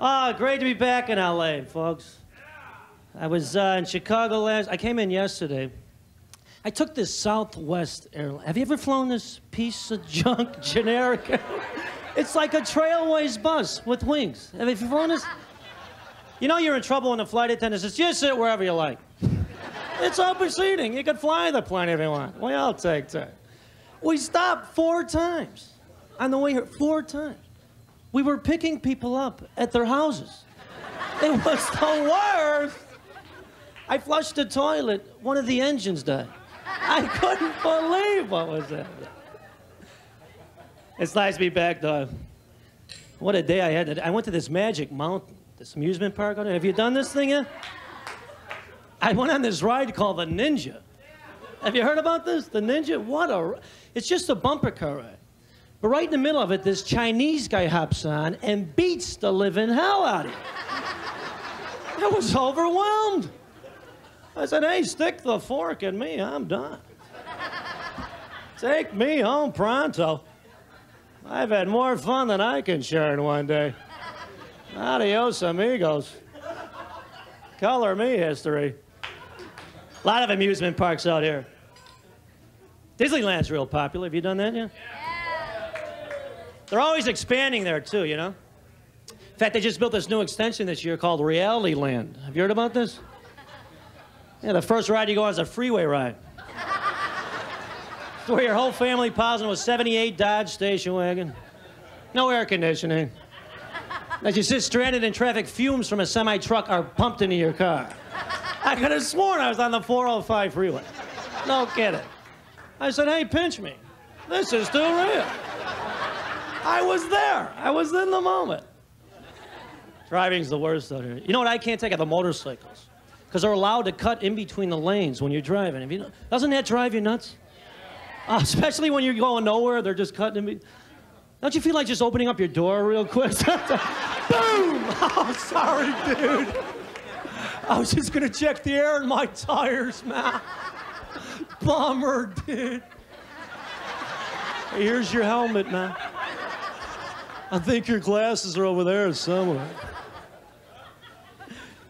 Oh, great to be back in LA, folks. I was in Chicago last. I came in yesterday. I took this Southwest airline. Have you ever flown this piece of junk, generic? It's like a Trailways bus with wings. Have you flown this? You know you're in trouble when the flight attendant says, "Just sit wherever you like." It's open seating. You can fly the plane if you want. We all take time. We stopped 4 times on the way here. 4 times. We were picking people up at their houses. It was the worst. I flushed the toilet. One of the engines died. I couldn't believe what was happening. It's nice to be back, though. What a day I had. I went to this Magic Mountain, this amusement park. Have you done this thing yet? I went on this ride called the Ninja. Have you heard about this? The Ninja? What a... It's just a bumper car ride. But right in the middle of it, this Chinese guy hops on and beats the living hell out of you. I was overwhelmed. I said, "Hey, stick the fork in me. I'm done. Take me home pronto. I've had more fun than I can share in one day. Adios, amigos. Color me history." A lot of amusement parks out here. Disneyland's real popular. Have you done that yet? Yeah. They're always expanding there, too, you know? In fact, they just built this new extension this year called Reality Land. Have you heard about this? Yeah, the first ride you go on is a freeway ride. It's where your whole family piles into a 78 Dodge station wagon. No air conditioning. As you sit stranded in traffic, fumes from a semi-truck are pumped into your car. I could have sworn I was on the 405 freeway. No kidding. I said, "Hey, pinch me. This is too real." I was there. I was in the moment. Driving's the worst out here. You know what I can't take are the motorcycles. Because they're allowed to cut in between the lanes when you're driving. If you, doesn't that drive you nuts? Especially when you're going nowhere, they're just cutting in between. Don't you feel like just opening up your door real quick? Boom! Oh, sorry, dude. I was just gonna check the air in my tires, man. Bummer, dude. Hey, here's your helmet, man. I think your glasses are over there somewhere.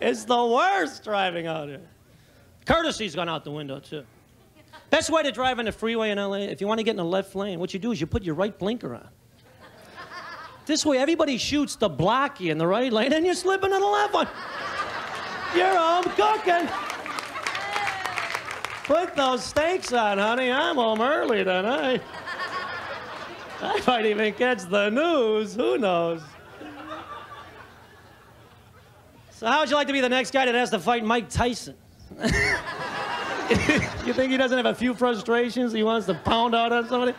It's the worst driving out here. Courtesy's gone out the window, too. Best way to drive on the freeway in LA, if you want to get in the left lane, what you do is you put your right blinker on. This way, everybody shoots the blocky in the right lane, and you're slipping in the left one. You're home cooking. Put those steaks on, honey. I'm home early tonight. I might even catch the news. Who knows? So how would you like to be the next guy that has to fight Mike Tyson? You think he doesn't have a few frustrations he wants to pound out on somebody?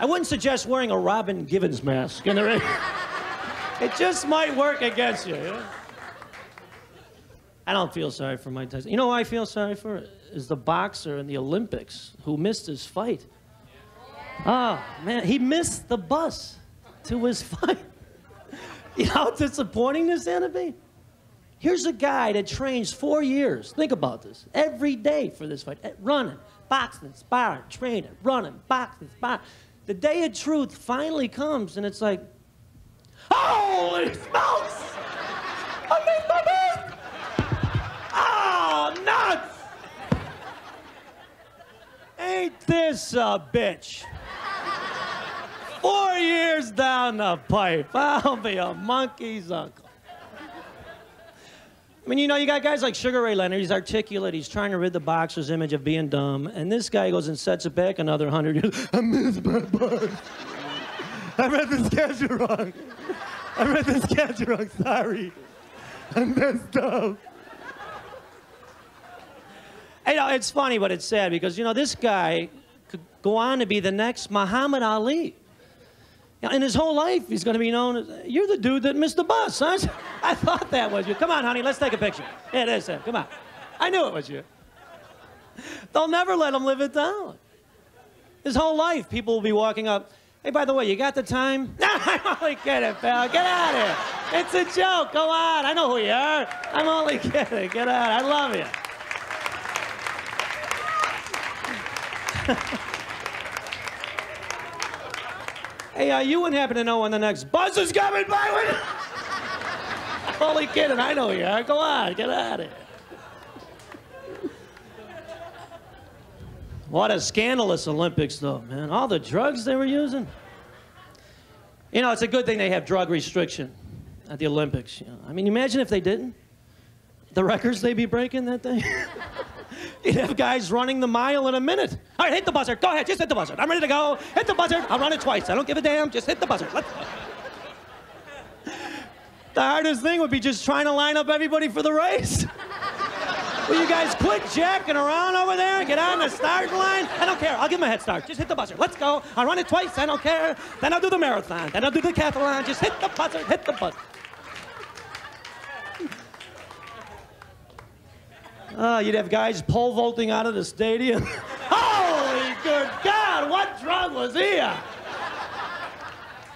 I wouldn't suggest wearing a Robin Givens mask in the ring. It just might work against you. You know? I don't feel sorry for Mike Tyson. You know who I feel sorry for? Is the boxer in the Olympics who missed his fight. Oh, man, he missed the bus to his fight. You know how disappointing this had to be? Here's a guy that trains 4 years. Think about this. Every day for this fight. Running, boxing, sparring, training, running, boxing, sparring. The day of truth finally comes, and it's like, holy smokes! I missed my bus! Oh, nuts! Ain't this a bitch? 4 years down the pipe, I'll be a monkey's uncle. I mean, you know, you got guys like Sugar Ray Leonard. He's articulate. He's trying to rid the boxer's image of being dumb. And this guy goes and sets it back another 100 years. I missed my bus. I read the schedule wrong. Sorry. I messed up. You know, it's funny, but it's sad because, you know, this guy could go on to be the next Muhammad Ali. In his whole life, he's going to be known as, "You're the dude that missed the bus, huh? I thought that was you. Come on, honey, let's take a picture. Yeah, that's it. Come on. I knew it was you." They'll never let him live it down. His whole life, people will be walking up, "Hey, by the way, you got the time?" "No, I'm only kidding, pal. Get out of here. It's a joke. Go on. I know who you are. I'm only kidding. Get out. I love you." Hey, you wouldn't happen to know when the next bus is coming by? only kidding. I know you are. Go on, get out of here. What a scandalous Olympics, though, man. All the drugs they were using. You know, it's a good thing they have drug restriction at the Olympics. You know? I mean, imagine if they didn't. The records they'd be breaking that day. You'd have guys running the mile in a minute. All right, hit the buzzer. Go ahead, just hit the buzzer. I'm ready to go. Hit the buzzer. I'll run it twice. I don't give a damn. Just hit the buzzer. Let's go. The hardest thing would be just trying to line up everybody for the race. Will you guys quit jacking around over there and get on the starting line? I don't care. I'll give them a head start. Just hit the buzzer. Let's go. I'll run it twice. I don't care. Then I'll do the marathon. Then I'll do the decathlon. Just hit the buzzer. Hit the buzzer. You'd have guys pole vaulting out of the stadium. Holy good God, what drug was he on?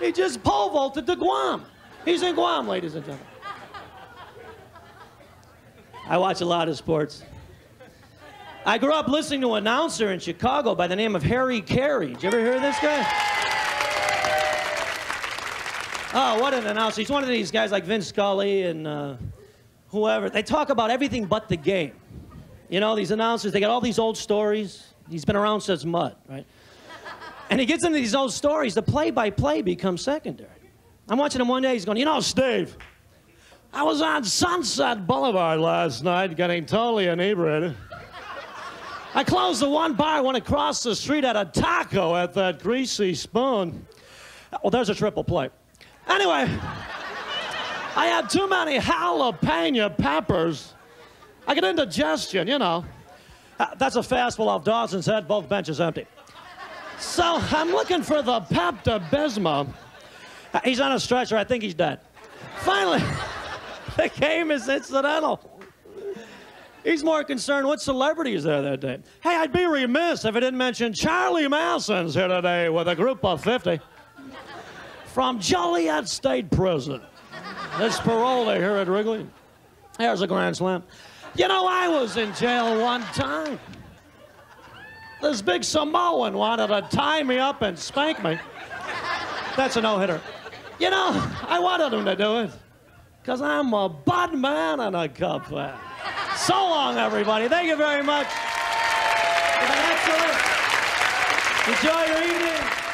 He just pole vaulted to Guam. He's in Guam, ladies and gentlemen. I watch a lot of sports. I grew up listening to an announcer in Chicago by the name of Harry Carey. Did you ever hear of this guy? Oh, what an announcer. He's one of these guys like Vince Scully and whoever. They talk about everything but the game. You know, these announcers, they got all these old stories. He's been around since mud, right? And he gets into these old stories. The play-by-play becomes secondary. I'm watching him one day. He's going, you know, Steve, I was on Sunset Boulevard last night getting totally inebriated. I closed the one bar, went across the street at a taco at that greasy spoon. Well, there's a triple play. Anyway, I had too many jalapeno peppers. I get indigestion, you know. That's a fastball off Dawson's head. Both benches empty. So I'm looking for the Pepto Bismol. He's on a stretcher. I think he's dead. Finally, the game is incidental. He's more concerned what celebrity is there that day. Hey, I'd be remiss if I didn't mention Charlie Manson's here today with a group of 50 from Joliet State Prison. This parole here at Wrigley. There's a grand slam. You know, I was in jail one time. This big Samoan wanted to tie me up and spank me. That's a no-hitter. You know, I wanted him to do it. Because I'm a bud man and a cub fan. So long, everybody. Thank you very much. Enjoy your evening.